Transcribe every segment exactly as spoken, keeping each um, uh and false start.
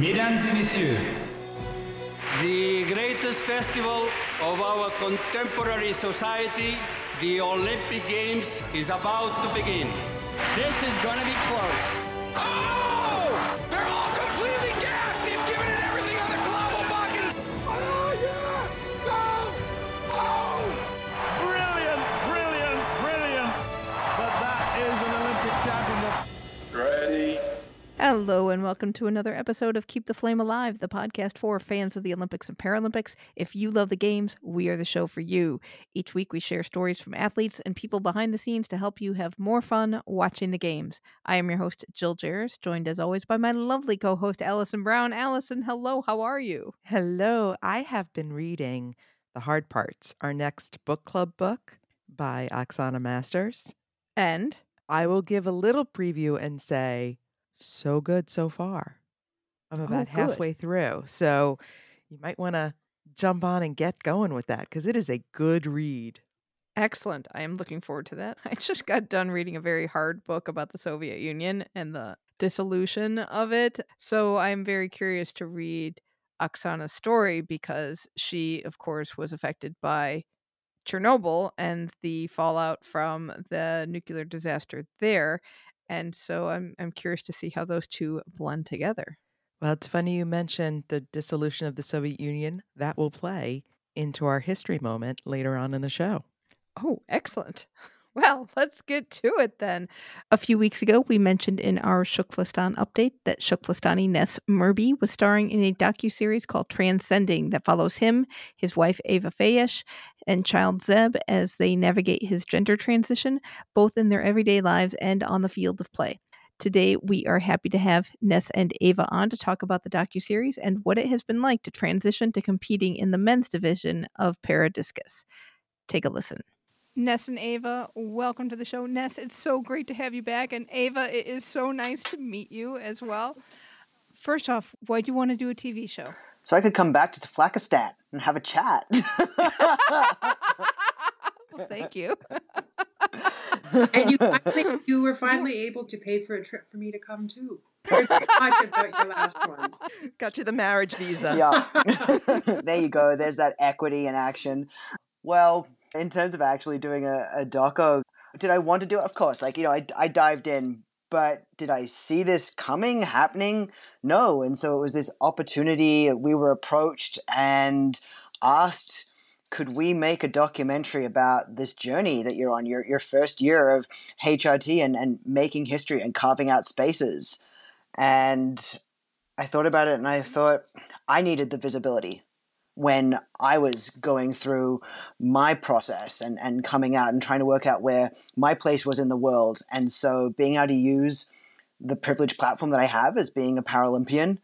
Mesdames et messieurs, the greatest festival of our contemporary society, the Olympic Games, is about to begin. This is going to be close. Oh! They're all completely gassed! They've given it everything on the global bucket! Oh, yeah! No! Oh! Brilliant, brilliant, brilliant! But that is an Olympic championship. Ready? Hello and welcome to another episode of Keep the Flame Alive, the podcast for fans of the Olympics and Paralympics. If you love the games, we are the show for you. Each week we share stories from athletes and people behind the scenes to help you have more fun watching the games. I am your host, Jill Jaracz, joined as always by my lovely co-host, Alison Brown. Alison, hello, how are you? Hello, I have been reading The Hard Parts, our next book club book by Oksana Masters. And? I will give a little preview and say... so good so far. I'm about oh, halfway through. So you might want to jump on and get going with that because it is a good read. Excellent. I am looking forward to that. I just got done reading a very hard book about the Soviet Union and the dissolution of it. So I'm very curious to read Oksana's story because she, of course, was affected by Chernobyl and the fallout from the nuclear disaster there. And so I'm I'm curious to see how those two blend together. Well, it's funny you mentioned the dissolution of the Soviet Union. That will play into our history moment later on in the show. Oh, excellent. Well, let's get to it then. A few weeks ago, we mentioned in our Shukvistan update that Shukvistani Ness Murby was starring in a docuseries called Transcending that follows him, his wife Eva Fejes, and child Zeb as they navigate his gender transition, both in their everyday lives and on the field of play. Today, we are happy to have Ness and Eva on to talk about the docuseries and what it has been like to transition to competing in the men's division of para-discus. Take a listen. Ness and Eva, welcome to the show. Ness, it's so great to have you back. And Eva, it is so nice to meet you as well. First off, why do you want to do a T V show? So I could come back to Taflakistan and have a chat. Well, thank you. And you, I think you were finally able to pay for a trip for me to come too. Very much about your last one. Got you the marriage visa. Yeah. There you go. There's that equity in action. Well... in terms of actually doing a, a doco, did I want to do it? Of course. Like, you know, I, I dived in, but did I see this coming, happening? No. And so it was this opportunity. We were approached and asked, could we make a documentary about this journey that you're on, your, your first year of H R T and, and making history and carving out spaces? And I thought about it and I thought I needed the visibility. When I was going through my process and, and coming out and trying to work out where my place was in the world. And so being able to use the privileged platform that I have as being a Paralympian,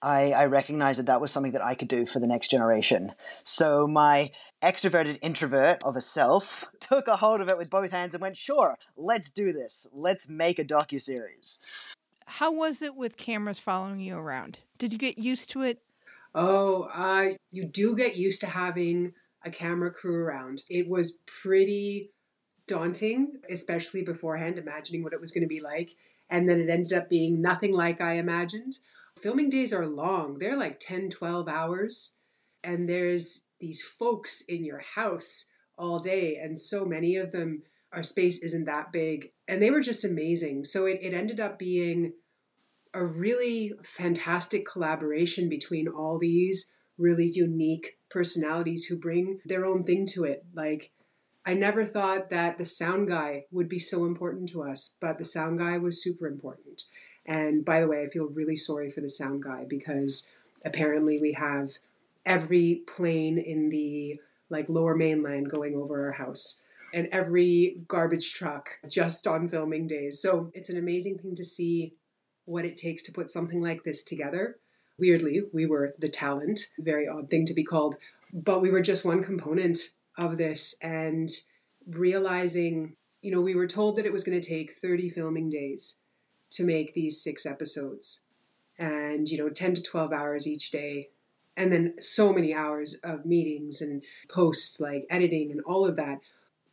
I, I recognized that that was something that I could do for the next generation. So my extroverted introvert of a self took a hold of it with both hands and went, sure, let's do this. Let's make a docuseries. How was it with cameras following you around? Did you get used to it? Oh, uh, you do get used to having a camera crew around. It was pretty daunting, especially beforehand, imagining what it was going to be like. And then it ended up being nothing like I imagined. Filming days are long. They're like ten, twelve hours. And there's these folks in your house all day. And so many of them, our space isn't that big. And they were just amazing. So it, it ended up being... a really fantastic collaboration between all these really unique personalities who bring their own thing to it. Like, I never thought that the sound guy would be so important to us, but the sound guy was super important. And by the way, I feel really sorry for the sound guy because apparently we have every plane in the like lower mainland going over our house and every garbage truck just on filming days. So it's an amazing thing to see what it takes to put something like this together. Weirdly, we were the talent, very odd thing to be called, but we were just one component of this and realizing, you know, we were told that it was going to take thirty filming days to make these six episodes and, you know, ten to twelve hours each day. And then so many hours of meetings and posts like editing and all of that.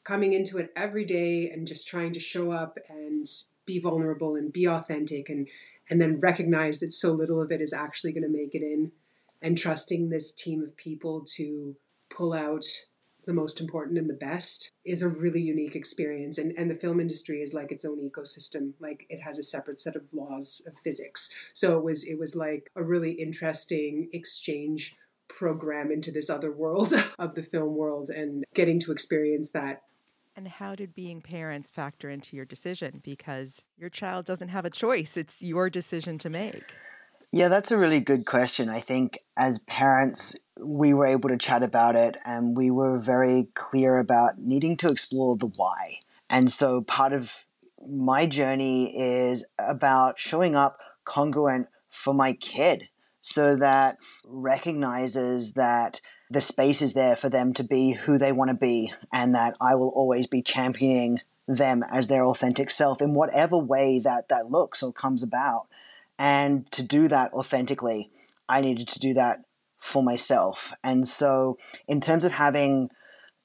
Coming into it every day and just trying to show up and be vulnerable and be authentic and and then recognize that so little of it is actually going to make it in, and trusting this team of people to pull out the most important and the best is a really unique experience. And, and the film industry is like its own ecosystem. Like, it has a separate set of laws of physics. So it was, it was like a really interesting exchange program into this other world of the film world, and getting to experience that. And how did being parents factor into your decision? Because your child doesn't have a choice. It's your decision to make. Yeah, that's a really good question. I think as parents, we were able to chat about it, and we were very clear about needing to explore the why. And so part of my journey is about showing up congruent for my kid, so that recognizes that the space is there for them to be who they want to be, and that I will always be championing them as their authentic self in whatever way that that looks or comes about. And to do that authentically, I needed to do that for myself. And so in terms of having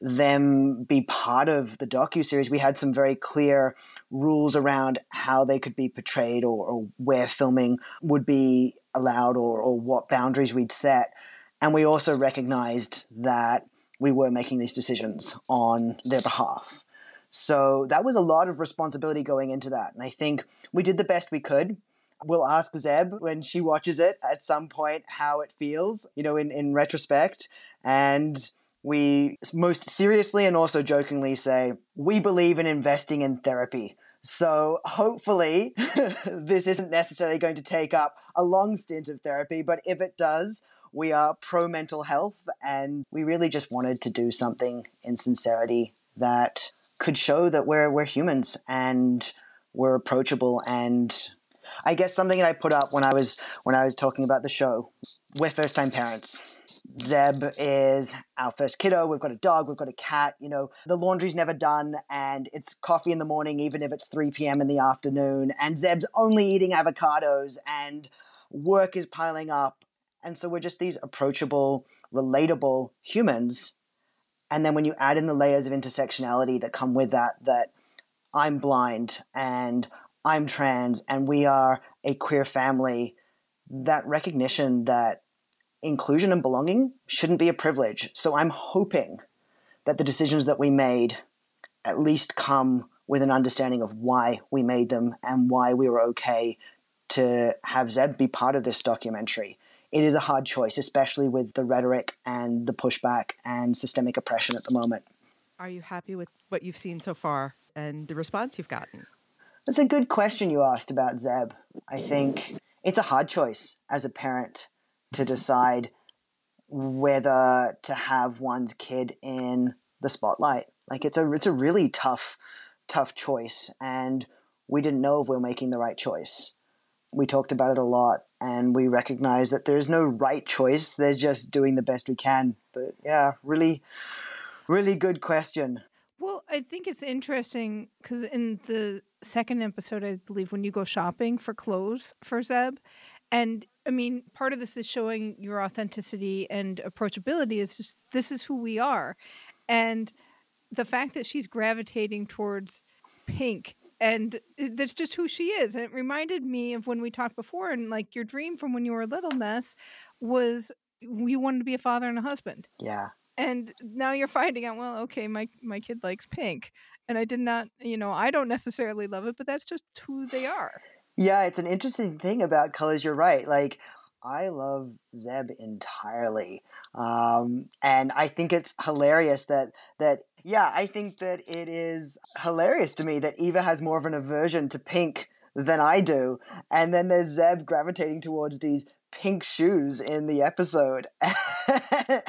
them be part of the docuseries, we had some very clear rules around how they could be portrayed, or, or where filming would be allowed, or, or what boundaries we'd set. And we also recognized that we were making these decisions on their behalf. So that was a lot of responsibility going into that. And I think we did the best we could. We'll ask Zeb when she watches it at some point how it feels, you know, in, in retrospect. And we most seriously and also jokingly say, we believe in investing in therapy. So hopefully this isn't necessarily going to take up a long stint of therapy, but if it does, we are pro-mental health, and we really just wanted to do something in sincerity that could show that we're we're humans and we're approachable. And I guess something that I put up when I was when I was talking about the show, we're first-time parents. Zeb is our first kiddo. We've got a dog. We've got a cat. You know, the laundry's never done, and it's coffee in the morning, even if it's three p.m. in the afternoon. And Zeb's only eating avocados, and work is piling up. And so we're just these approachable, relatable humans. And then when you add in the layers of intersectionality that come with that, that I'm blind and I'm trans and we are a queer family, that recognition that inclusion and belonging shouldn't be a privilege. So I'm hoping that the decisions that we made at least come with an understanding of why we made them and why we were okay to have Zeb be part of this documentary. It is a hard choice, especially with the rhetoric and the pushback and systemic oppression at the moment. Are you happy with what you've seen so far and the response you've gotten? That's a good question you asked about Zeb. I think it's a hard choice as a parent to decide whether to have one's kid in the spotlight. Like, it's a, it's a really tough, tough choice. And we didn't know if we were making the right choice. We talked about it a lot, and we recognize that there is no right choice. They're just doing the best we can. But yeah, really, really good question. Well, I think it's interesting because in the second episode, I believe, when you go shopping for clothes for Zeb, and I mean, part of this is showing your authenticity and approachability. It's just, this is who we are. And the fact that she's gravitating towards pink, and that's just who she is. And it reminded me of when we talked before, and like your dream from when you were little, Ness, was you wanted to be a father and a husband. Yeah. And now you're finding out, well, okay, my, my kid likes pink. And I did not, you know, I don't necessarily love it, but that's just who they are. Yeah, it's an interesting thing about colors. You're right. Like, I love Zeb entirely. Um, and I think it's hilarious that that. Yeah, I think that it is hilarious to me that Eva has more of an aversion to pink than I do. And then there's Zeb gravitating towards these pink shoes in the episode.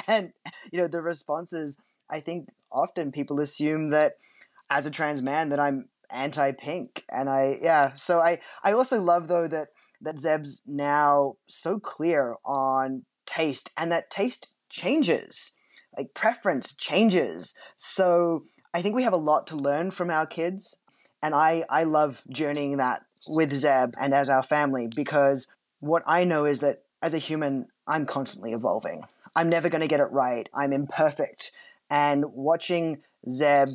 And, you know, the responses, I think often people assume that as a trans man that I'm anti-pink. And I, yeah, so I, I also love, though, that, that Zeb's now so clear on taste, and that taste changes. Like, preference changes. So I think we have a lot to learn from our kids. And I, I love journeying that with Zeb and as our family, because what I know is that as a human, I'm constantly evolving. I'm never going to get it right. I'm imperfect. And watching Zeb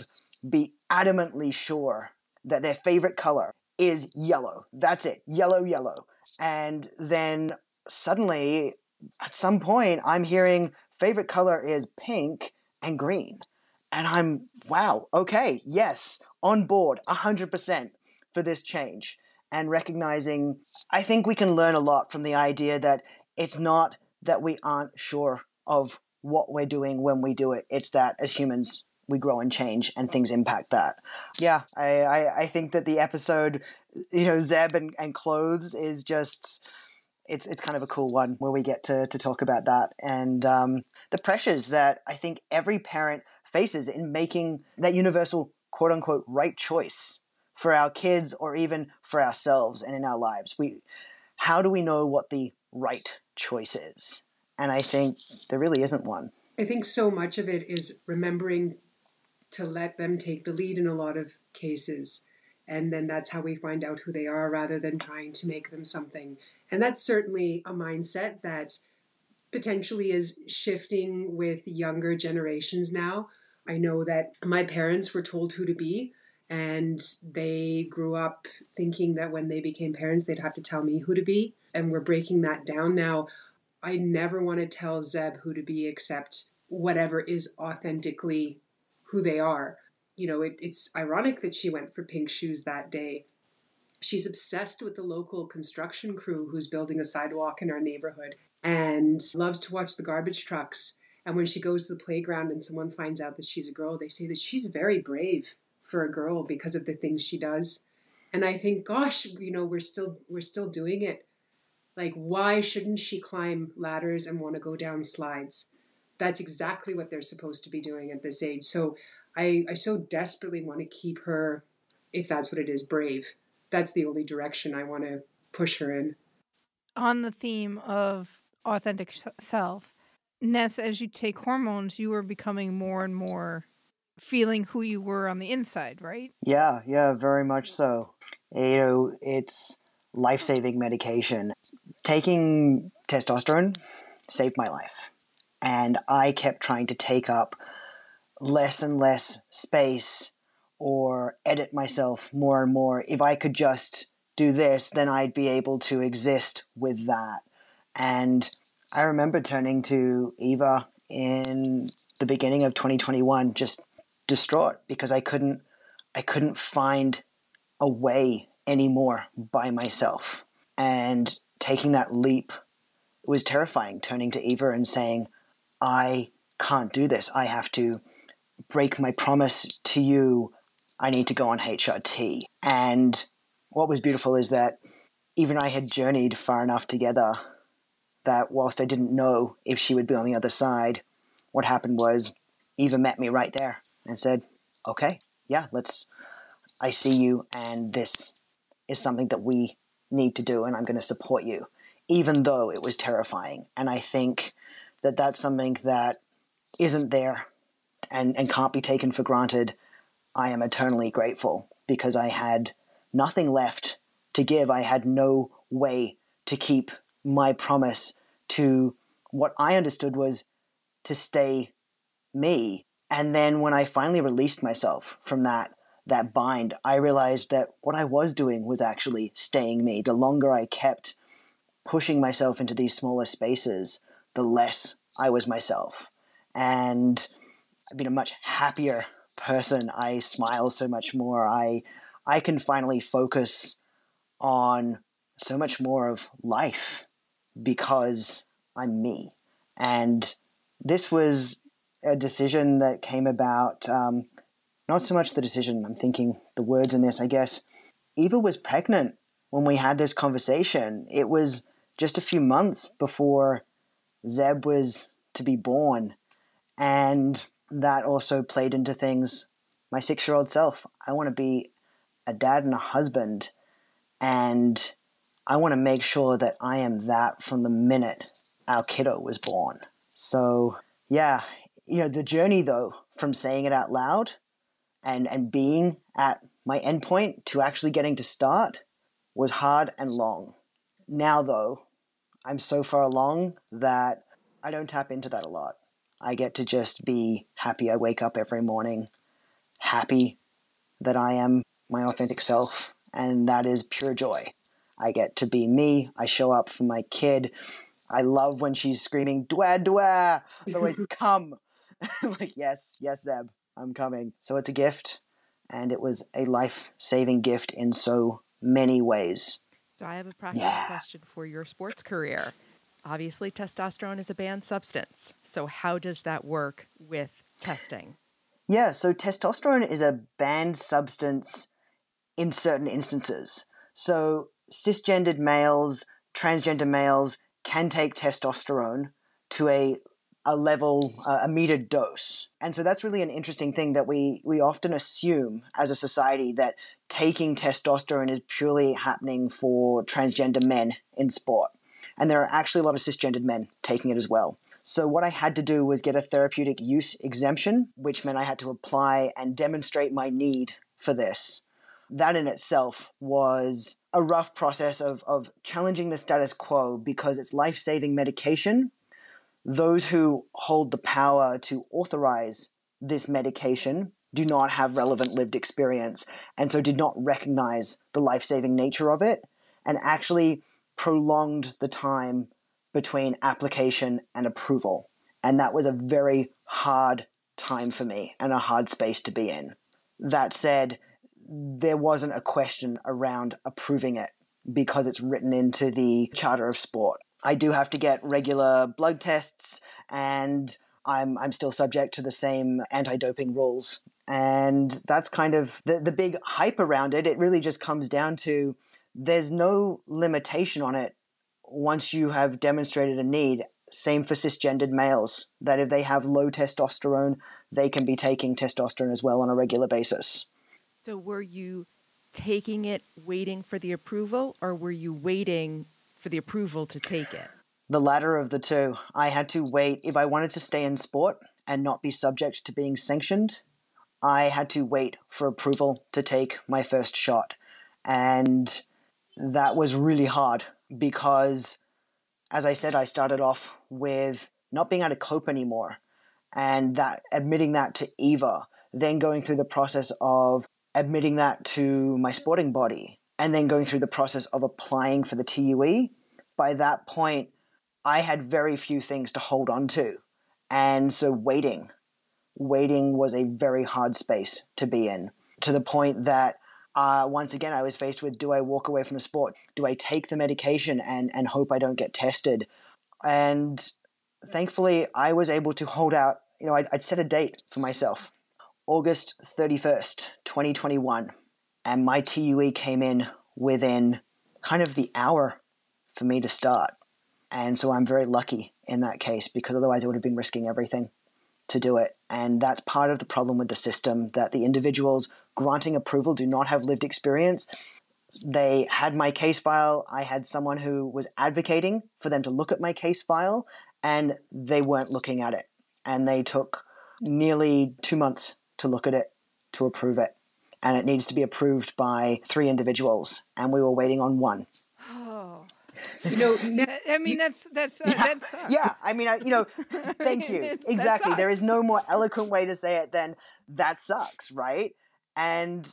be adamantly sure that their favorite color is yellow. That's it. Yellow, yellow. And then suddenly at some point I'm hearing favorite color is pink and green. And I'm, wow, okay, yes, on board one hundred percent for this change. And recognizing, I think we can learn a lot from the idea that it's not that we aren't sure of what we're doing when we do it. It's that as humans, we grow and change and things impact that. Yeah, I, I, I think that the episode, you know, Zeb and, and clothes is just, it's it's kind of a cool one where we get to, to talk about that. And um, the pressures that I think every parent faces in making that universal, quote unquote, right choice for our kids or even for ourselves and in our lives. We, how do we know what the right choice is? And I think there really isn't one. I think so much of it is remembering to let them take the lead in a lot of cases. And then that's how we find out who they are rather than trying to make them something. And that's certainly a mindset that potentially is shifting with younger generations now. I know that my parents were told who to be, and they grew up thinking that when they became parents, they'd have to tell me who to be. And we're breaking that down now. I never want to tell Zeb who to be except whatever is authentically who they are. You know, it, it's ironic that she went for pink shoes that day. She's obsessed with the local construction crew who's building a sidewalk in our neighborhood and loves to watch the garbage trucks. And when she goes to the playground and someone finds out that she's a girl, they say that she's very brave for a girl because of the things she does. And I think, gosh, you know, we're still we're still doing it. Like, why shouldn't she climb ladders and want to go down slides? That's exactly what they're supposed to be doing at this age. So I, I so desperately want to keep her, if that's what it is, brave. That's the only direction I want to push her in. On the theme of authentic self, Ness, as you take hormones, you are becoming more and more feeling who you were on the inside, right? Yeah, yeah, very much so. You know, it's life-saving medication. Taking testosterone saved my life. And I kept trying to take up less and less space or edit myself more and more. If I could just do this, then I'd be able to exist with that. And I remember turning to Eva in the beginning of twenty twenty-one, just distraught because I couldn't, I couldn't find a way anymore by myself. And taking that leap, it was terrifying, turning to Eva and saying, I can't do this. I have to break my promise to you. I need to go on H R T. And what was beautiful is that Eva and I had journeyed far enough together that whilst I didn't know if she would be on the other side, what happened was Eva met me right there and said, okay, yeah, let's, I see you, and this is something that we need to do, and I'm going to support you, even though it was terrifying. And I think that that's something that isn't there and, and can't be taken for granted. I am eternally grateful because I had nothing left to give. I had no way to keep my promise to what I understood was to stay me. And then when I finally released myself from that, that bind, I realized that what I was doing was actually staying me. The longer I kept pushing myself into these smaller spaces, the less I was myself. And I've been a much happier person. I smile so much more. I, I can finally focus on so much more of life because I'm me. And this was a decision that came about, um, not so much the decision, I'm thinking the words in this, I guess. Eva was pregnant when we had this conversation. It was just a few months before Zeb was to be born. And that also played into things. My six-year-old self, I want to be a dad and a husband, and I want to make sure that I am that from the minute our kiddo was born. So yeah, you know, the journey though, from saying it out loud and, and being at my endpoint to actually getting to start was hard and long. Now though, I'm so far along that I don't tap into that a lot. I get to just be happy. I wake up every morning happy that I am my authentic self, and that is pure joy. I get to be me. I show up for my kid. I love when she's screaming, "Dwa, dwa." It's always come. Like, yes, yes, Zeb, I'm coming. So it's a gift, and it was a life-saving gift in so many ways. So I have a practical yeah. question for your sports career. Obviously, testosterone is a banned substance. So how does that work with testing? Yeah, so testosterone is a banned substance in certain instances. So cisgendered males, transgender males can take testosterone to a a level, uh, a metered dose. And so that's really an interesting thing that we, we often assume as a society that taking testosterone is purely happening for transgender men in sport. And there are actually a lot of cisgendered men taking it as well. So what I had to do was get a therapeutic use exemption, which meant I had to apply and demonstrate my need for this. That in itself was a rough process of, of challenging the status quo, because it's life-saving medication. Those who hold the power to authorize this medication do not have relevant lived experience, and so did not recognize the life-saving nature of it, and actually prolonged the time between application and approval. And that was a very hard time for me and a hard space to be in. That said, there wasn't a question around approving it because it's written into the Charter of Sport. I do have to get regular blood tests, and I'm I'm still subject to the same anti-doping rules. And that's kind of the, the big hype around it. It really just comes down to there's no limitation on it once you have demonstrated a need. Same for cisgendered males, that if they have low testosterone, they can be taking testosterone as well on a regular basis. So were you taking it waiting for the approval, or were you waiting for the approval to take it? The latter of the two. I had to wait. If I wanted to stay in sport and not be subject to being sanctioned, I had to wait for approval to take my first shot. And that was really hard because, as I said, I started off with not being able to cope anymore. And that admitting that to Eva, then going through the process of admitting that to my sporting body, and then going through the process of applying for the T U E, by that point, I had very few things to hold on to. And so waiting, waiting was a very hard space to be in, to the point that uh, once again, I was faced with, do I walk away from the sport? Do I take the medication and, and hope I don't get tested? And thankfully, I was able to hold out. You know, I'd, I'd set a date for myself, August thirty-first, twenty twenty-one. And my T U E came in within kind of the hour for me to start. And so I'm very lucky in that case, because otherwise I would have been risking everything to do it. And that's part of the problem with the system, that the individuals granting approval do not have lived experience. They had my case file. I had someone who was advocating for them to look at my case file, and they weren't looking at it. And they took nearly two months to look at it, to approve it. And it needs to be approved by three individuals, and we were waiting on one. Oh, you know, I mean, that's that's uh, yeah. that sucks. Yeah, I mean, I, you know, thank I mean, you. Exactly. There is no more eloquent way to say it than that sucks, right? And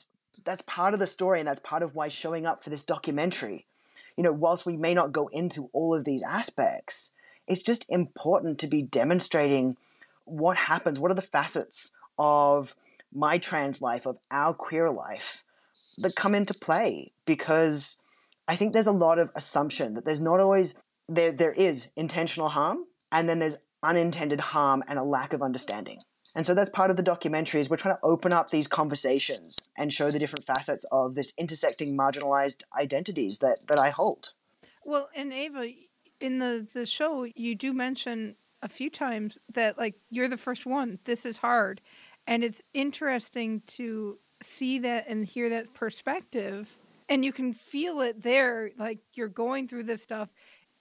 that's part of the story, and that's part of why showing up for this documentary, you know, whilst we may not go into all of these aspects, it's just important to be demonstrating what happens, what are the facets of my trans life, of our queer life, that come into play, because I think there's a lot of assumption that there's not always, there there is intentional harm, and then there's unintended harm and a lack of understanding. And so that's part of the documentary, is we're trying to open up these conversations and show the different facets of this intersecting marginalized identities that, that I hold. Well, and Eva, in the, the show, you do mention a few times that, like, you're the first one, this is hard. And it's interesting to see that and hear that perspective. And you can feel it there, like you're going through this stuff.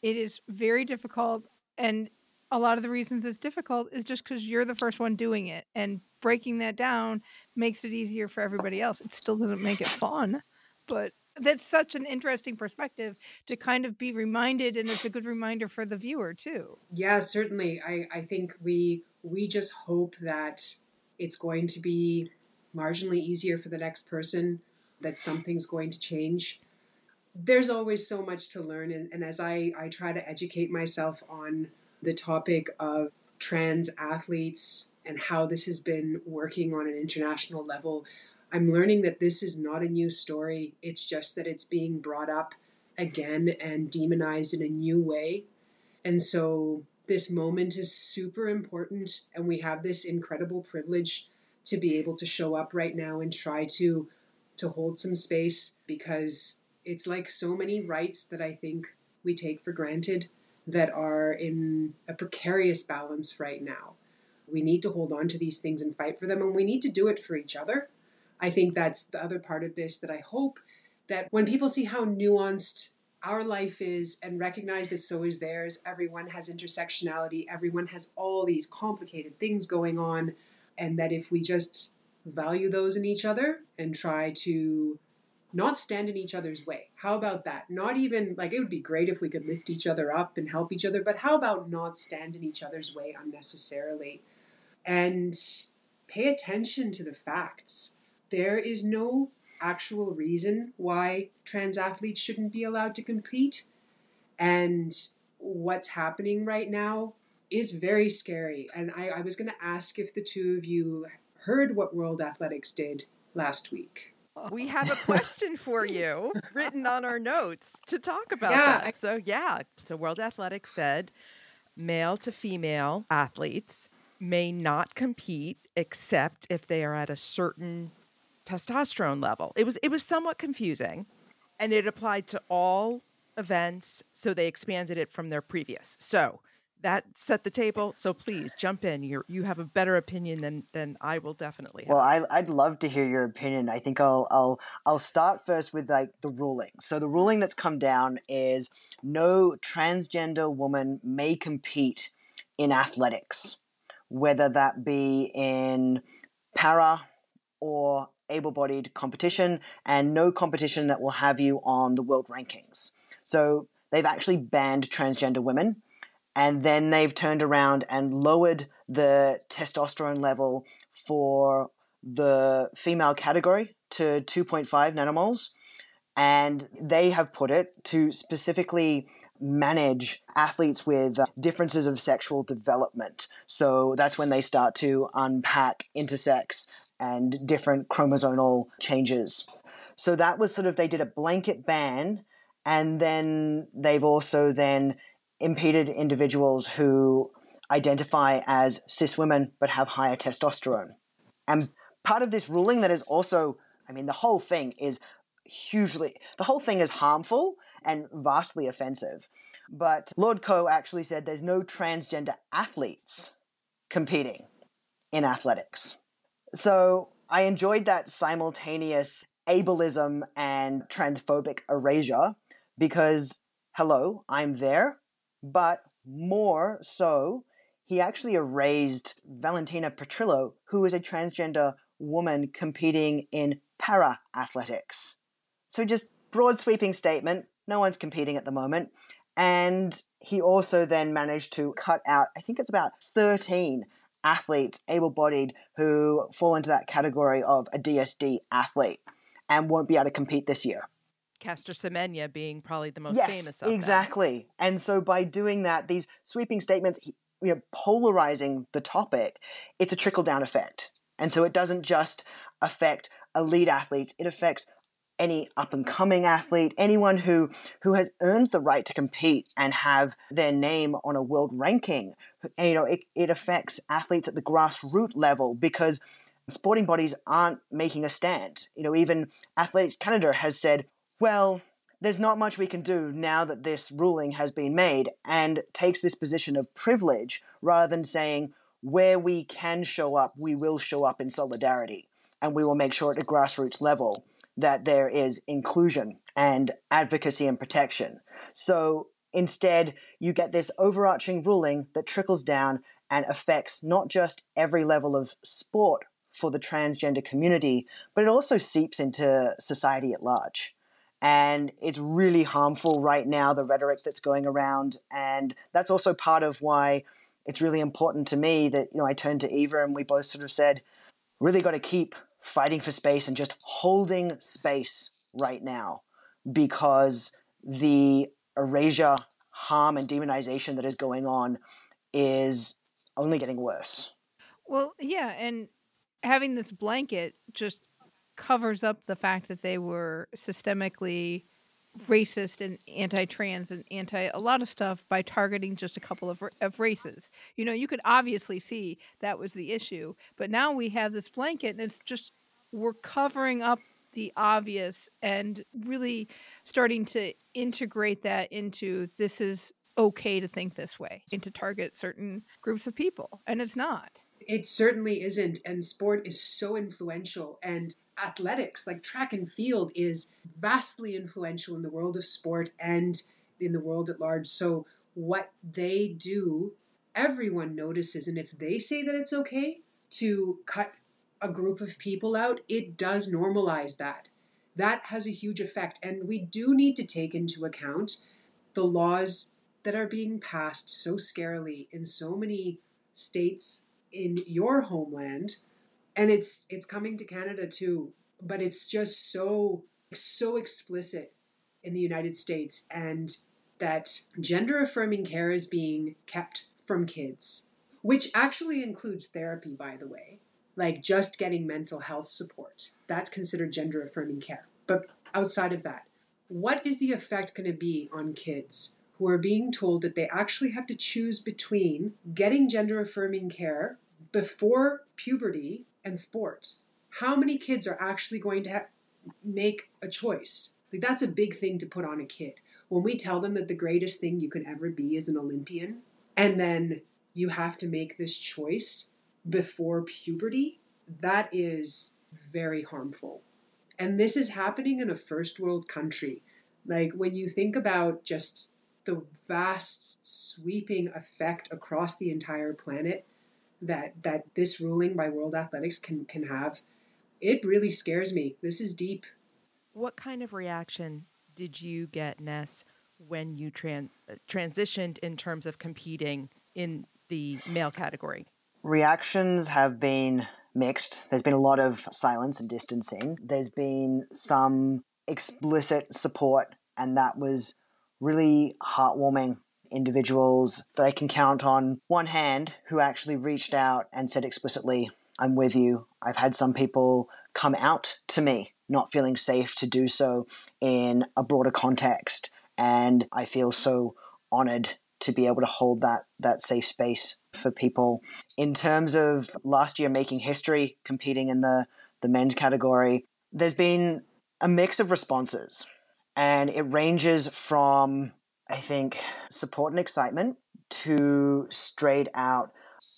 It is very difficult. And a lot of the reasons it's difficult is just because you're the first one doing it. And breaking that down makes it easier for everybody else. It still doesn't make it fun. But that's such an interesting perspective to kind of be reminded. And it's a good reminder for the viewer, too. Yeah, certainly. I, I think we we just hope that it's going to be marginally easier for the next person, that something's going to change. there's always so much to learn. And, and as I, I try to educate myself on the topic of trans athletes and how this has been working on an international level, I'm learning that this is not a new story. It's just that it's being brought up again and demonized in a new way. And so this moment is super important. And we have this incredible privilege to be able to show up right now and try to, to hold some space, because it's like so many rights that I think we take for granted that are in a precarious balance right now. We need to hold on to these things and fight for them, and we need to do it for each other. I think that's the other part of this, that I hope that when people see how nuanced our life is and recognize that so is theirs, everyone has intersectionality, everyone has all these complicated things going on, and that if we just value those in each other and try to not stand in each other's way. How about that? Not even, like, it would be great if we could lift each other up and help each other, but how about not stand in each other's way unnecessarily? And pay attention to the facts. There is no actual reason why trans athletes shouldn't be allowed to compete. And what's happening right now is very scary. And I, I was going to ask if the two of you heard what World Athletics did last week. We have a question for you written on our notes to talk about yeah, that. I... So yeah, so World Athletics said male to female athletes may not compete except if they are at a certain testosterone level. It was it was somewhat confusing, and it applied to all events, so they expanded it from their previous. So that set the table. So please jump in. You you have a better opinion than than I will definitely have. Well, I, I'd love to hear your opinion. I think I'll I'll I'll start first with like the ruling. So the ruling that's come down is no transgender woman may compete in athletics, whether that be in para or able-bodied competition, and no competition that will have you on the world rankings. So they've actually banned transgender women. And then they've turned around and lowered the testosterone level for the female category to two point five nanomoles. And they have put it to specifically manage athletes with differences of sexual development. So that's when they start to unpack intersex and different chromosomal changes. So that was sort of, they did a blanket ban. And then they've also then impeded individuals who identify as cis women but have higher testosterone. And part of this ruling that is also, I mean, the whole thing is hugely, the whole thing is harmful and vastly offensive. But Lord Coe actually said there's no transgender athletes competing in athletics. So I enjoyed that simultaneous ableism and transphobic erasure because, hello, I'm there. But more so, he actually erased Valentina Petrillo, who is a transgender woman competing in para-athletics. So just broad sweeping statement, no one's competing at the moment. And he also then managed to cut out, I think it's about thirteen athletes, able-bodied, who fall into that category of a D S D athlete and won't be able to compete this year. Caster Semenya being probably the most yes, famous of them. Yes, exactly. And so by doing that, these sweeping statements, you know, polarizing the topic, it's a trickle-down effect. And so it doesn't just affect elite athletes. It affects any up-and-coming athlete, anyone who, who has earned the right to compete and have their name on a world ranking. And, you know, it, it affects athletes at the grassroots level because sporting bodies aren't making a stand. You know, even Athletics Canada has said, well, there's not much we can do now that this ruling has been made, and takes this position of privilege rather than saying where we can show up, we will show up in solidarity, and we will make sure at a grassroots level that there is inclusion and advocacy and protection. So instead, you get this overarching ruling that trickles down and affects not just every level of sport for the transgender community, but it also seeps into society at large. And it's really harmful right now, the rhetoric that's going around. And that's also part of why it's really important to me that, you know, I turned to Eva and we both sort of said, really got to keep fighting for space and just holding space right now, because the erasure, harm, and demonization that is going on is only getting worse. Well, yeah, and having this blanket just covers up the fact that they were systemically racist and anti-trans and anti a lot of stuff by targeting just a couple of, of races. You know, you could obviously see that was the issue, but now we have this blanket and it's just, we're covering up the obvious and really starting to integrate that into, this is okay to think this way and to target certain groups of people. And it's not. It certainly isn't. And sport is so influential, and athletics, like track and field, is vastly influential in the world of sport and in the world at large. So what they do, everyone notices. And if they say that it's okay to cut a group of people out, it does normalize that. That has a huge effect. And we do need to take into account the laws that are being passed so scarily in so many states in your homeland. And it's it's coming to Canada too, but it's just so, so explicit in the United States, and that gender-affirming care is being kept from kids, which actually includes therapy, by the way. Like just getting mental health support. That's considered gender-affirming care. But outside of that, what is the effect going to be on kids who are being told that they actually have to choose between getting gender-affirming care before puberty and sport? How many kids are actually going to ha- make a choice? Like, that's a big thing to put on a kid. When we tell them that the greatest thing you can ever be is an Olympian, and then you have to make this choice before puberty, that is very harmful. And this is happening in a first world country. Like, when you think about just the vast sweeping effect across the entire planet that that this ruling by World Athletics can, can have, it really scares me. This is deep. What kind of reaction did you get, Ness, when you trans transitioned in terms of competing in the male category? Reactions have been mixed. There's been a lot of silence and distancing. There's been some explicit support, and that was really heartwarming. Individuals that I can count on one hand who actually reached out and said explicitly, I'm with you. I've had some people come out to me, not feeling safe to do so in a broader context. And I feel so honored to be able to hold that that safe space for people. In terms of last year making history, competing in the, the men's category, there's been a mix of responses. And it ranges from, I think, support and excitement to straight out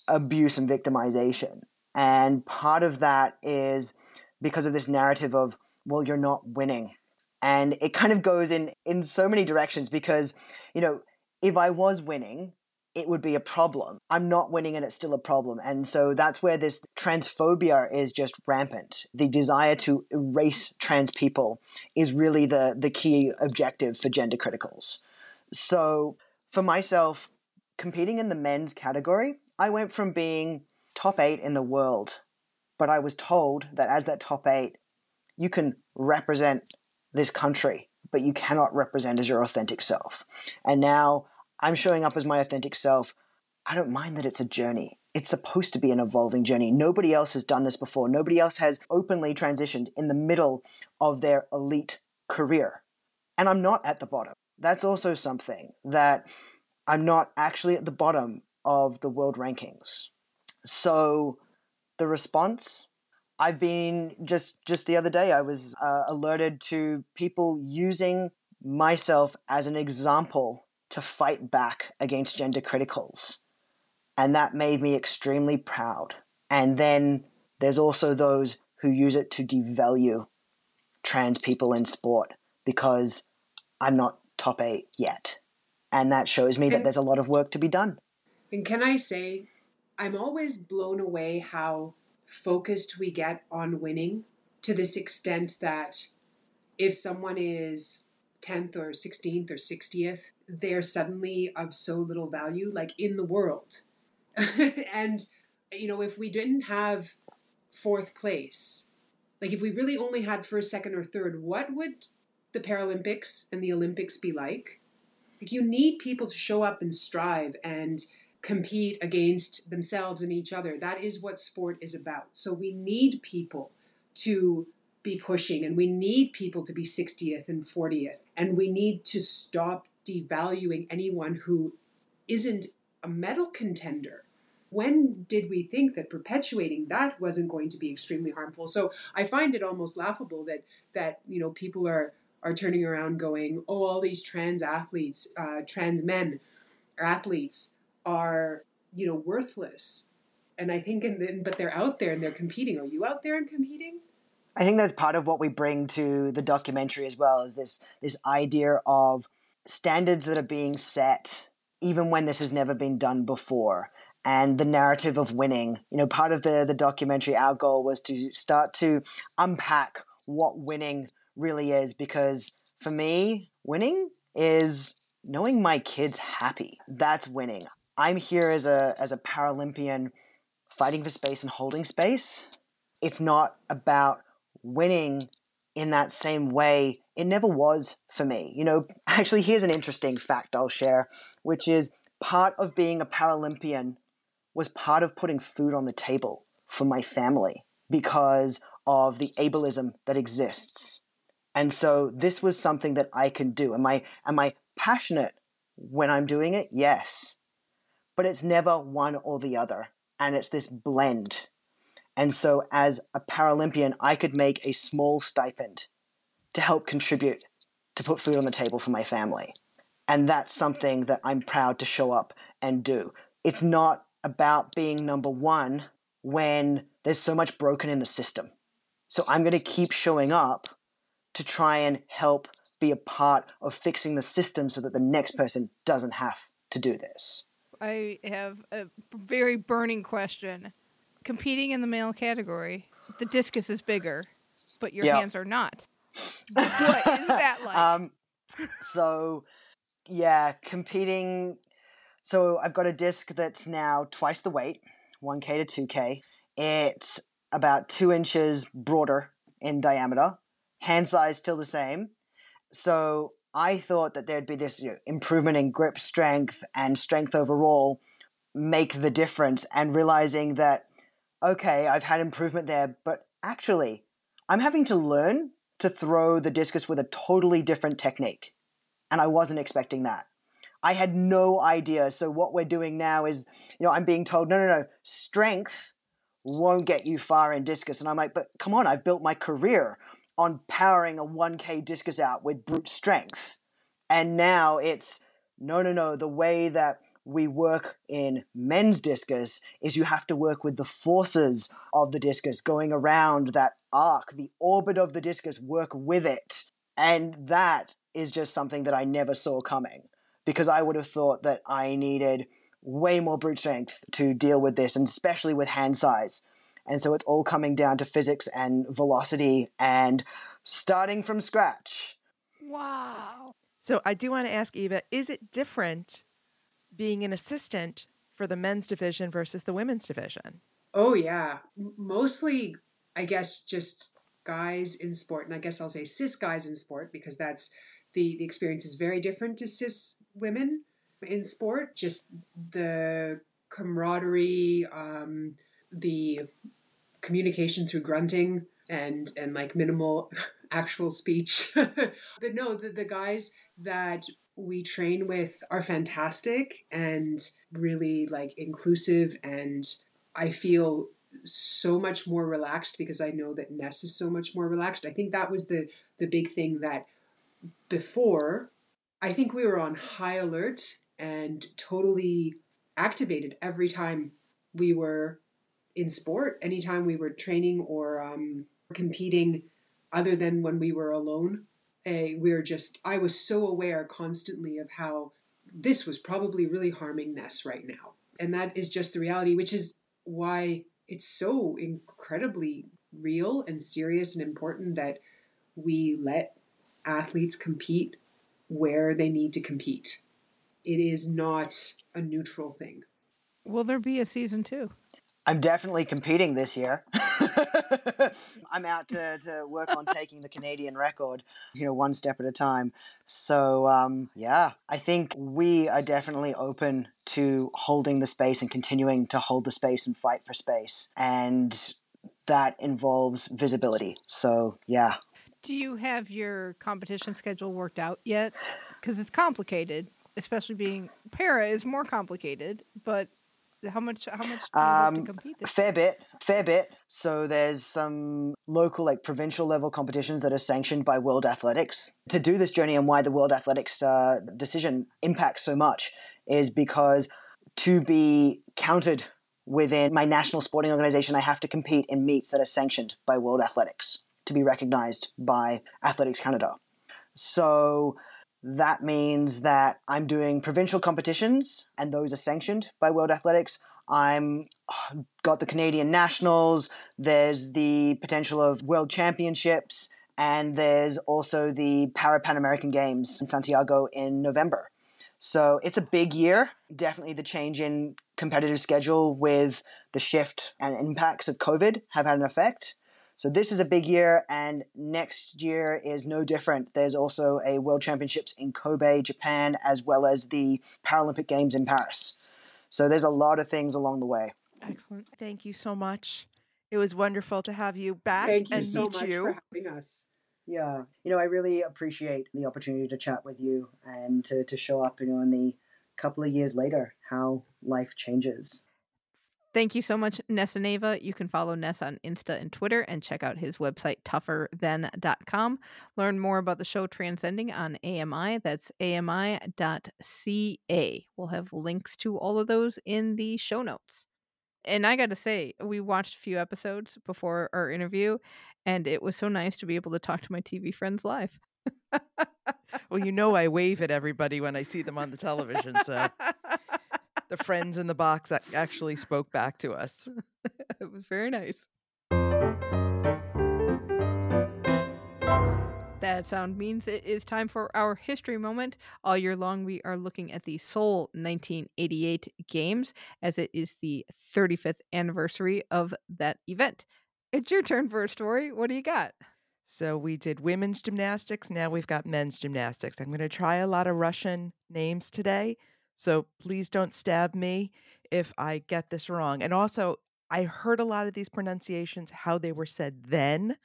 abuse and victimization. And part of that is because of this narrative of, well, you're not winning. And it kind of goes in, in so many directions because, you know, if I was winning, it would be a problem. I'm not winning and it's still a problem. And so that's where this transphobia is just rampant. The desire to erase trans people is really the, the key objective for gender criticals. So for myself, competing in the men's category, I went from being top eight in the world, but I was told that as that top eight, you can represent this country, but you cannot represent as your authentic self. And now I'm showing up as my authentic self. I don't mind that it's a journey. It's supposed to be an evolving journey. Nobody else has done this before. Nobody else has openly transitioned in the middle of their elite career. And I'm not at the bottom. That's also something, that I'm not actually at the bottom of the world rankings. So the response, I've been just, just the other day, I was uh, alerted to people using myself as an example to fight back against gender criticals. And that made me extremely proud. And then there's also those who use it to devalue trans people in sport because I'm not top eight yet. And that shows me that there's a lot of work to be done. And can I say, I'm always blown away how focused we get on winning, to this extent that if someone is tenth or sixteenth or sixtieth, they're suddenly of so little value, like in the world. And, you know, if we didn't have fourth place, like if we really only had first, second, or third, what would the Paralympics and the Olympics be like? Like, you need people to show up and strive and compete against themselves and each other. That is what sport is about. So we need people to be pushing, and we need people to be sixtieth and fortieth. And we need to stop devaluing anyone who isn't a medal contender. When did we think that perpetuating that wasn't going to be extremely harmful? So I find it almost laughable that, that you know, people are, are turning around going, oh, all these trans athletes, uh, trans men athletes are, you know, worthless. And I think, and then, but they're out there and they're competing. Are you out there and competing? I think that's part of what we bring to the documentary as well, is this this idea of standards that are being set even when this has never been done before, and the narrative of winning. You know, part of the, the documentary, our goal was to start to unpack what winning really is, because for me, winning is knowing my kids happy. That's winning. I'm here as a as a Paralympian fighting for space and holding space. It's not about winning in that same way. It never was for me. You know, actually, here's an interesting fact I'll share, which is part of being a Paralympian was part of putting food on the table for my family because of the ableism that exists. And so this was something that I can do. Am I, am I passionate when I'm doing it? Yes. But it's never one or the other. And it's this blend. And so as a Paralympian, I could make a small stipend to help contribute to put food on the table for my family. And that's something that I'm proud to show up and do. It's not about being number one when there's so much broken in the system. So I'm going to keep showing up to try and help be a part of fixing the system so that the next person doesn't have to do this. I have a very burning question. Competing in the male category, the discus is bigger, but your yep. hands are not. What is that like? Um, so, yeah, competing. So I've got a disc that's now twice the weight, one K to two K. It's about two inches broader in diameter. Hand size still the same. So I thought that there'd be this, you know, improvement in grip strength and strength overall make the difference, and realizing that, okay, I've had improvement there, but actually I'm having to learn to throw the discus with a totally different technique. And I wasn't expecting that. I had no idea. So what we're doing now is, you know, I'm being told, no, no, no, strength won't get you far in discus. And I'm like, but come on, I've built my career on powering a one K discus out with brute strength. And now it's, no, no, no, the way that we work in men's discus is you have to work with the forces of the discus going around that arc, the orbit of the discus, work with it. And that is just something that I never saw coming, because I would have thought that I needed way more brute strength to deal with this, and especially with hand size. And so it's all coming down to physics and velocity and starting from scratch. Wow. So I do want to ask Eva, is it different being an assistant for the men's division versus the women's division? Oh, yeah. Mostly, I guess, just guys in sport. And I guess I'll say cis guys in sport, because that's the, the experience is very different to cis women in sport. Just the camaraderie, um, the communication through grunting and, and like minimal actual speech. But no, the, the guys that we train with are fantastic and really like inclusive. And I feel so much more relaxed because I know that Ness is so much more relaxed. I think that was the, the big thing, that before, I think we were on high alert and totally activated every time we were in sport, anytime we were training or um, competing, other than when we were alone. A, we were just, I was so aware constantly of how this was probably really harming Ness right now. And that is just the reality, which is why it's so incredibly real and serious and important that we let athletes compete where they need to compete. It is not a neutral thing. Will there be a season two? I'm definitely competing this year. I'm out to, to work on taking the Canadian record, you know, one step at a time. So, um, yeah, I think we are definitely open to holding the space and continuing to hold the space and fight for space. And that involves visibility. So, yeah. Do you have your competition schedule worked out yet? Because it's complicated, especially being para is more complicated, but How much? How much do you um, have to compete this fair year? bit, fair bit. So there's some local, like provincial level competitions that are sanctioned by World Athletics. To do this journey and why the World Athletics uh, decision impacts so much is because to be counted within my national sporting organization, I have to compete in meets that are sanctioned by World Athletics to be recognized by Athletics Canada. So that means that I'm doing provincial competitions, and those are sanctioned by World Athletics. I'm got the Canadian Nationals, there's the potential of World Championships, and there's also the Paris Pan American Games in Santiago in November. So it's a big year. Definitely the change in competitive schedule with the shift and impacts of COVID have had an effect. So this is a big year, and next year is no different. There's also a World Championships in Kobe, Japan, as well as the Paralympic Games in Paris. So there's a lot of things along the way. Excellent. Thank you so much. It was wonderful to have you back. Thank you and so much you. for having us. Yeah. You know, I really appreciate the opportunity to chat with you and to, to show up, you know, in the couple of years later, how life changes. Thank you so much, Ness and Eva. You can follow Ness on Insta and Twitter and check out his website, tougher than dot com. Learn more about the show Transcending on A M I. That's A M I dot C A. We'll have links to all of those in the show notes. And I got to say, we watched a few episodes before our interview, and it was so nice to be able to talk to my T V friends live. Well, you know I wave at everybody when I see them on the television, so... The friends in the box that actually spoke back to us. It was very nice. That sound means it is time for our history moment. All year long, we are looking at the Seoul nineteen eighty-eight Games, as it is the thirty-fifth anniversary of that event. It's your turn for a story. What do you got? So we did women's gymnastics. Now we've got men's gymnastics. I'm going to try a lot of Russian names today. So please don't stab me if I get this wrong. And also, I heard a lot of these pronunciations, how they were said then,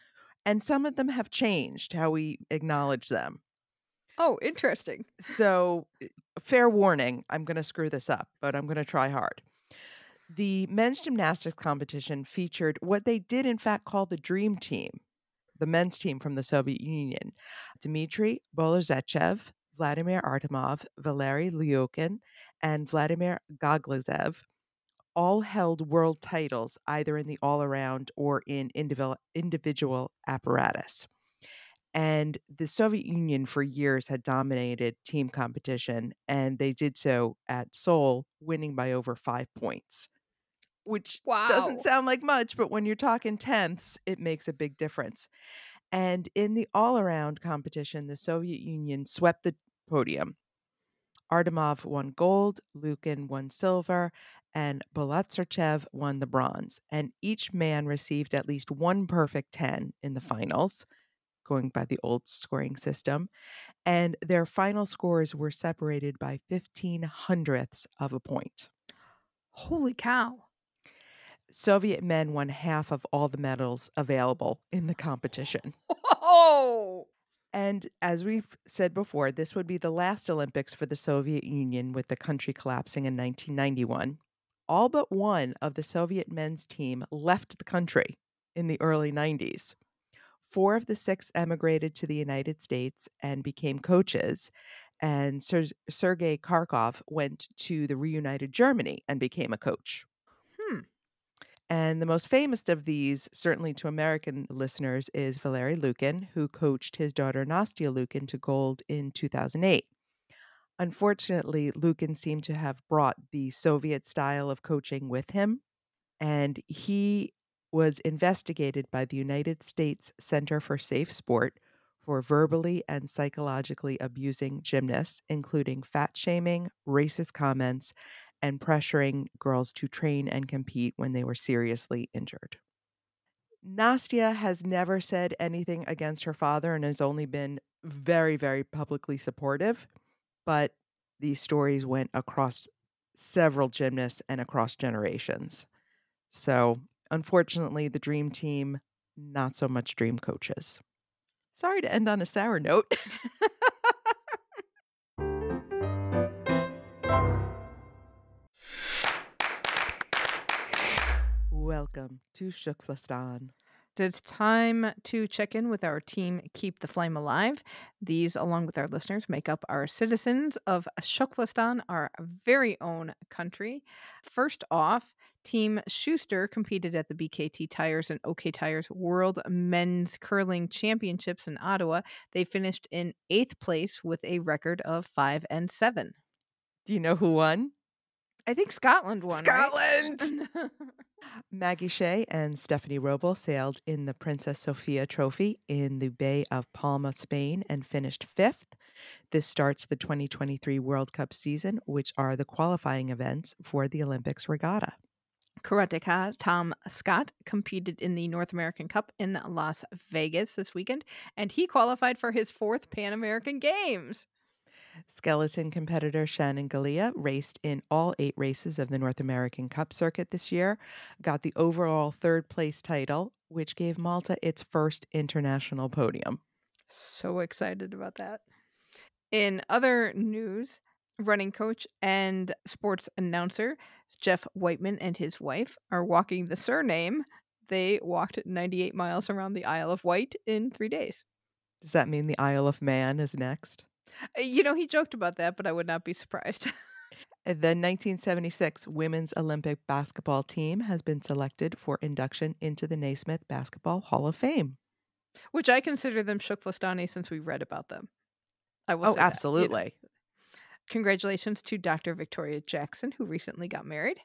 and some of them have changed, how we acknowledge them. Oh, interesting. So, fair warning, I'm going to screw this up, but I'm going to try hard. The men's gymnastics competition featured what they did, in fact, call the Dream Team, the men's team from the Soviet Union. Dmitry Bilozerchev, Vladimir Artemov, Valeri Liukin, and Vladimir Gaglazev all held world titles either in the all-around or in individual, individual apparatus. And the Soviet Union for years had dominated team competition, and they did so at Seoul, winning by over five points, which wow. doesn't sound like much, but when you're talking tenths, it makes a big difference. And in the all-around competition, the Soviet Union swept the podium. Artemov won gold, Liukin won silver, and Bilozerchev won the bronze. And each man received at least one perfect ten in the finals, going by the old scoring system. And their final scores were separated by fifteen hundredths of a point. Holy cow. Soviet men won half of all the medals available in the competition. Whoa! And as we've said before, this would be the last Olympics for the Soviet Union, with the country collapsing in nineteen ninety-one. All but one of the Soviet men's team left the country in the early nineties. Four of the six emigrated to the United States and became coaches, and Ser- Sergey Karkkov went to the reunited Germany and became a coach. Hmm. And the most famous of these, certainly to American listeners, is Valeri Liukin, who coached his daughter Nastia Liukin to gold in two thousand eight. Unfortunately, Liukin seemed to have brought the Soviet style of coaching with him, and he was investigated by the United States Center for Safe Sport for verbally and psychologically abusing gymnasts, including fat shaming, racist comments, and pressuring girls to train and compete when they were seriously injured. Nastia has never said anything against her father and has only been very, very publicly supportive, but these stories went across several gymnasts and across generations. So, unfortunately, the dream team, not so much dream coaches. Sorry to end on a sour note. Welcome to Shukvistan. It's time to check in with our team, Keep the Flame Alive. These, along with our listeners, make up our citizens of Shukvistan, our very own country. First off, Team Schuster competed at the B K T Tires and OK Tires World Men's Curling Championships in Ottawa. They finished in eighth place with a record of five and seven. Do you know who won? I think Scotland won. Scotland! Right? Maggie Shea and Stephanie Roble sailed in the Princess Sophia Trophy in the Bay of Palma, Spain, and finished fifth. This starts the twenty twenty-three World Cup season, which are the qualifying events for the Olympics regatta. Karateka Tom Scott competed in the North American Cup in Las Vegas this weekend, and he qualified for his fourth Pan American Games. Skeleton competitor Shannon Galea raced in all eight races of the North American Cup circuit this year, got the overall third place title, which gave Malta its first international podium. So excited about that. In other news, running coach and sports announcer Jeff Whiteman and his wife are walking the surname. They walked ninety-eight miles around the Isle of Wight in three days. Does that mean the Isle of Man is next? You know, he joked about that, but I would not be surprised. The nineteen seventy-six Women's Olympic Basketball Team has been selected for induction into the Naismith Basketball Hall of Fame. Which I consider them Shukvistani since we read about them. I will. Oh, absolutely. You know. Congratulations to Doctor Victoria Jackson, who recently got married.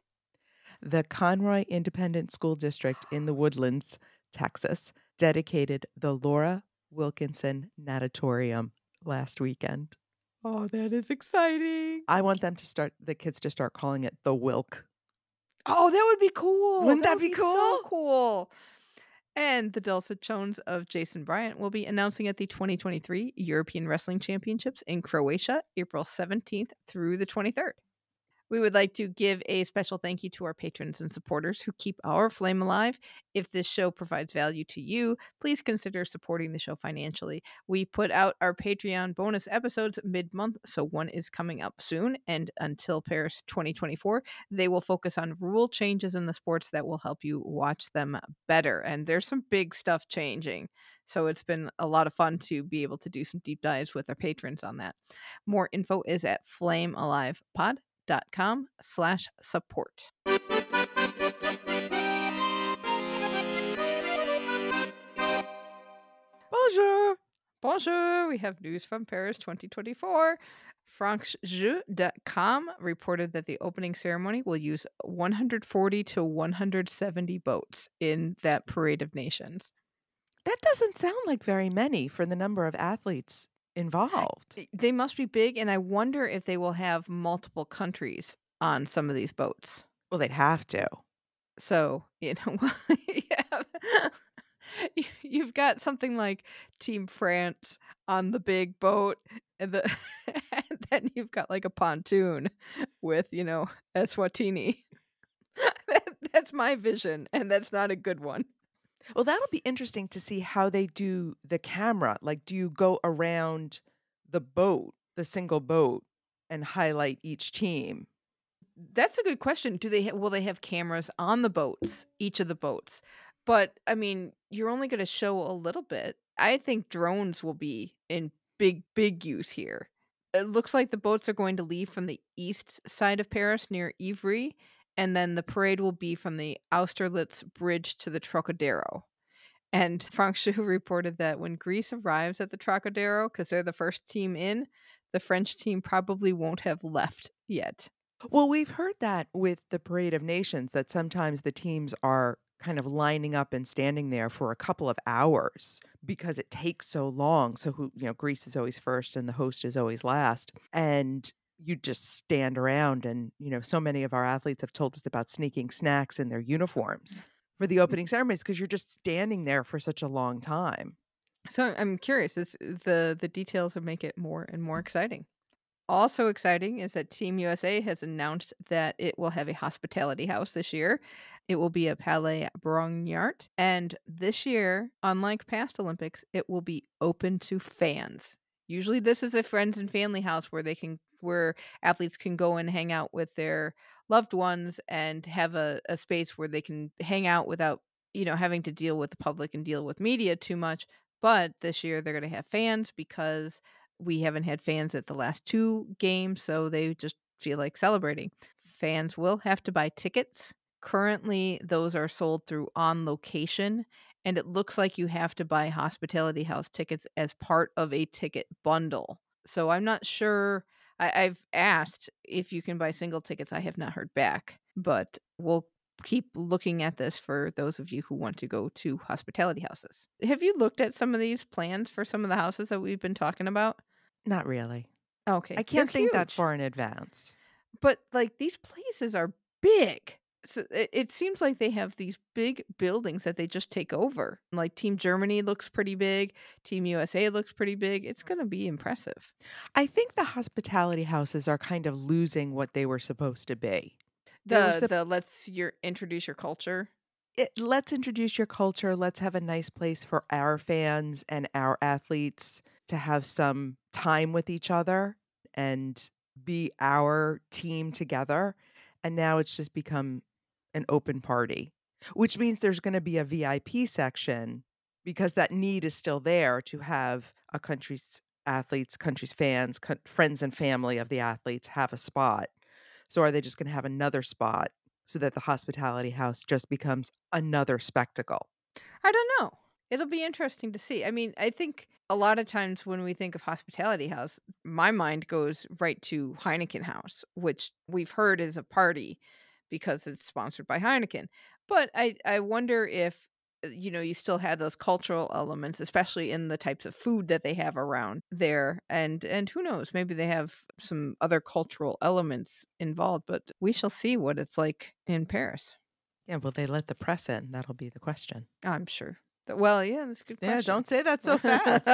The Conroy Independent School District in the Woodlands, Texas, dedicated the Laura Wilkinson Natatorium last weekend. Oh, that is exciting. I want them to start, the kids to start calling it the Wilk. Oh, that would be cool. Wouldn't that, that would be, be cool? So cool. And the Dulcet Tones of Jason Bryant will be announcing at the twenty twenty-three European Wrestling Championships in Croatia, April seventeenth through the twenty-third. We would like to give a special thank you to our patrons and supporters who keep our flame alive. If this show provides value to you, please consider supporting the show financially. We put out our Patreon bonus episodes mid-month, so one is coming up soon. And until Paris twenty twenty-four, they will focus on rule changes in the sports that will help you watch them better. And there's some big stuff changing. So it's been a lot of fun to be able to do some deep dives with our patrons on that. More info is at flamealivepod.com slash support. Bonjour. Bonjour. We have news from Paris twenty twenty-four. francs jeux dot com reported that the opening ceremony will use one hundred forty to one hundred seventy boats in that parade of nations. That doesn't sound like very many for the number of athletes involved. They must be big, and I wonder if they will have multiple countries on some of these boats. Well, they'd have to. So, you know, yeah. You've got something like Team France on the big boat, and, the and then you've got like a pontoon with, you know, Eswatini. that, that's my vision, and that's not a good one. Well, that'll be interesting to see how they do the camera. Like, do you go around the boat, the single boat, and highlight each team? That's a good question. Do they ha- will they have cameras on the boats, each of the boats? But I mean, you're only going to show a little bit. I think drones will be in big, big use here. It looks like the boats are going to leave from the east side of Paris near Ivry. And then the parade will be from the Austerlitz Bridge to the Trocadero. And Franck Chou reported that when Greece arrives at the Trocadero, because they're the first team in, the French team probably won't have left yet. Well, we've heard that with the Parade of Nations, that sometimes the teams are kind of lining up and standing there for a couple of hours because it takes so long. So, who, you know, Greece is always first and the host is always last. And you just stand around. And, you know, so many of our athletes have told us about sneaking snacks in their uniforms for the opening ceremonies because you're just standing there for such a long time. So I'm curious, is the, the details that make it more and more exciting. Also exciting is that Team U S A has announced that it will have a hospitality house this year. It will be a Palais Brongniart. And this year, unlike past Olympics, it will be open to fans. Usually this is a friends and family house where they can, where athletes can go and hang out with their loved ones and have a, a space where they can hang out without, you know, having to deal with the public and deal with media too much. But this year they're going to have fans because we haven't had fans at the last two games, so they just feel like celebrating. Fans will have to buy tickets. Currently, those are sold through On Location, and it looks like you have to buy hospitality house tickets as part of a ticket bundle. So I'm not sure. I- I've asked if you can buy single tickets. I have not heard back, but we'll keep looking at this for those of you who want to go to hospitality houses. Have you looked at some of these plans for some of the houses that we've been talking about? Not really. Okay. I can't think that far in advance. But like these places are big. So it, it seems like they have these big buildings that they just take over. Like Team Germany looks pretty big. Team U S A looks pretty big. It's going to be impressive. I think the hospitality houses are kind of losing what they were supposed to be. The, a, the let's your introduce your culture. It, let's introduce your culture. Let's have a nice place for our fans and our athletes to have some time with each other and be our team together. And now it's just become an open party, which means there's going to be a V I P section because that need is still there to have a country's athletes, country's fans, co- friends and family of the athletes have a spot. So are they just going to have another spot so that the hospitality house just becomes another spectacle? I don't know. It'll be interesting to see. I mean, I think a lot of times when we think of hospitality house, my mind goes right to Heineken House, which we've heard is a party because it's sponsored by Heineken. But I, I wonder if, you know, you still have those cultural elements, especially in the types of food that they have around there. And and who knows, maybe they have some other cultural elements involved, but we shall see what it's like in Paris. Yeah, will they let the press in? That'll be the question. I'm sure. Well, yeah, that's a good question. Yeah, don't say that so fast.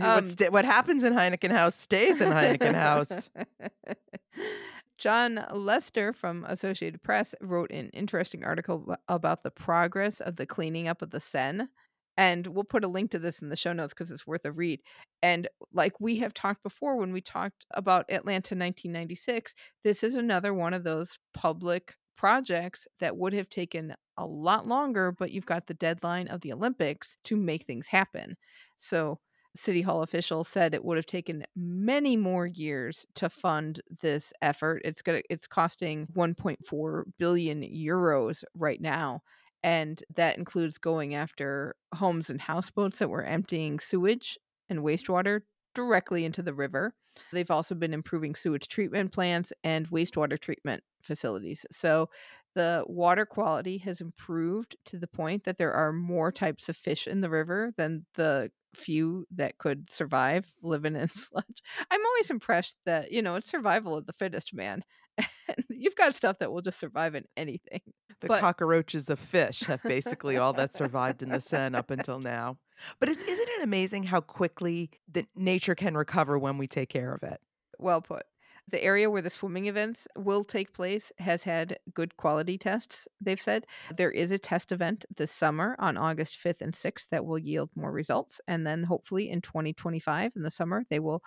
um, what, what happens in Heineken House stays in Heineken House. John Lester from Associated Press wrote an interesting article about the progress of the cleaning up of the Seine. And we'll put a link to this in the show notes because it's worth a read. And like we have talked before when we talked about Atlanta nineteen ninety-six, this is another one of those public projects that would have taken a lot longer, but you've got the deadline of the Olympics to make things happen. So City Hall officials said it would have taken many more years to fund this effort. It's gonna, it's costing one point four billion euros right now. And that includes going after homes and houseboats that were emptying sewage and wastewater directly into the river. They've also been improving sewage treatment plants and wastewater treatment facilities. So the water quality has improved to the point that there are more types of fish in the river than the few that could survive living in sludge. I'm always impressed that, you know, it's survival of the fittest, man. You've got stuff that will just survive in anything. The but... cockroaches of fish have basically all that survived in the Seine up until now. But it's, isn't it amazing how quickly that nature can recover when we take care of it? Well put. The area where the swimming events will take place has had good quality tests, they've said. There is a test event this summer on August fifth and sixth that will yield more results. And then hopefully in twenty twenty-five, in the summer, they will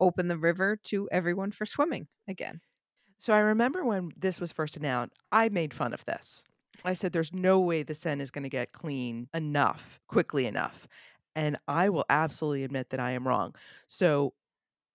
open the river to everyone for swimming again. So I remember when this was first announced, I made fun of this. I said, there's no way the Seine is going to get clean enough, quickly enough. And I will absolutely admit that I am wrong. So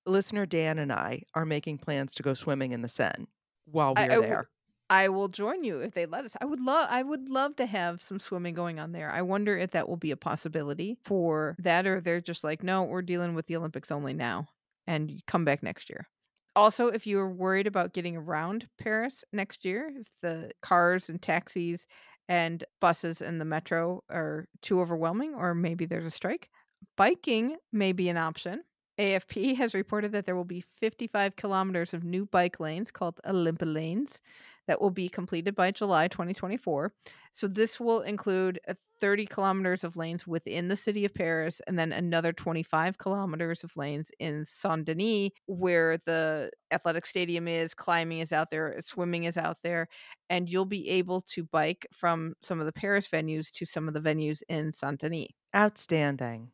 listener Dan and I are making plans to go swimming in the Seine while we're I, I there. W- I will join you if they let us. I would love I would love to have some swimming going on there. I wonder if that will be a possibility for that, or they're just like, no, we're dealing with the Olympics only now and come back next year. Also, if you are worried about getting around Paris next year, if the cars and taxis and buses and the metro are too overwhelming, or maybe there's a strike, biking may be an option. A F P has reported that there will be fifty-five kilometers of new bike lanes called Olympic lanes that will be completed by July twenty twenty-four. So this will include thirty kilometers of lanes within the city of Paris, and then another twenty-five kilometers of lanes in Saint-Denis, where the athletic stadium is. Climbing is out there, swimming is out there, and you'll be able to bike from some of the Paris venues to some of the venues in Saint-Denis. Outstanding.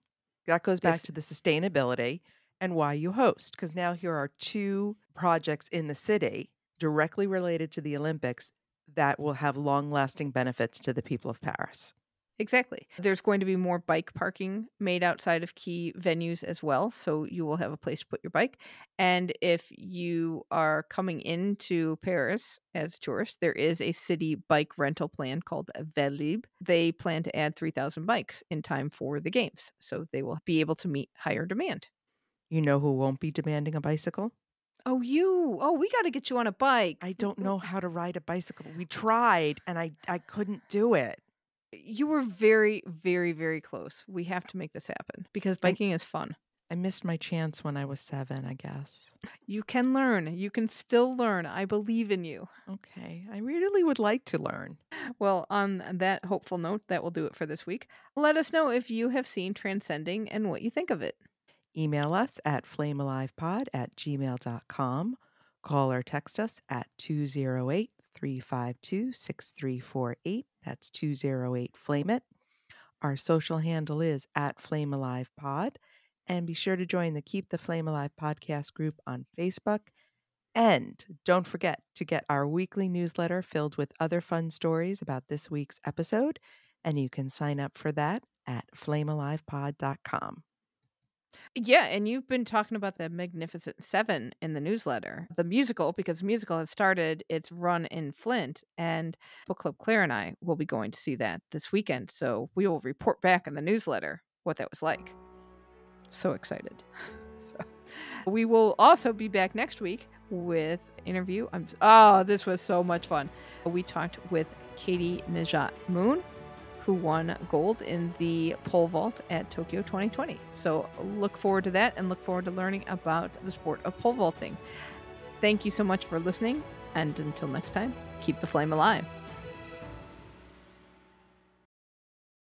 That goes back this- to the sustainability and why you host, because now here are two projects in the city directly related to the Olympics that will have long-lasting benefits to the people of Paris. Exactly. There's going to be more bike parking made outside of key venues as well, so you will have a place to put your bike. And if you are coming into Paris as tourists, there is a city bike rental plan called Velib. They plan to add three thousand bikes in time for the games, so they will be able to meet higher demand. You know who won't be demanding a bicycle? Oh, you. Oh, we got to get you on a bike. I don't know how to ride a bicycle. We tried, and I, I couldn't do it. You were very, very, very close. We have to make this happen because biking I, is fun. I missed my chance when I was seven, I guess. You can learn. You can still learn. I believe in you. Okay. I really would like to learn. Well, on that hopeful note, that will do it for this week. Let us know if you have seen Transcending and what you think of it. Email us at flamealivepod at gmail dot com. Call or text us at two oh eight, three five two, six three four eight. That's two oh eight, flame it. Our social handle is at Flame Alive Pod. And be sure to join the Keep the Flame Alive podcast group on Facebook. And don't forget to get our weekly newsletter filled with other fun stories about this week's episode. And you can sign up for that at flame alive pod dot com. Yeah, and you've been talking about the Magnificent Seven in the newsletter, the musical, because the musical has started its run in Flint, and Book Club Claire and I will be going to see that this weekend, so we will report back in the newsletter what that was like. So excited. So we will also be back next week with an interview. I'm, oh, this was so much fun. We talked with Katie Najat Moon, who won gold in the pole vault at Tokyo twenty twenty. So look forward to that and look forward to learning about the sport of pole vaulting. Thank you so much for listening. And until next time, keep the flame alive.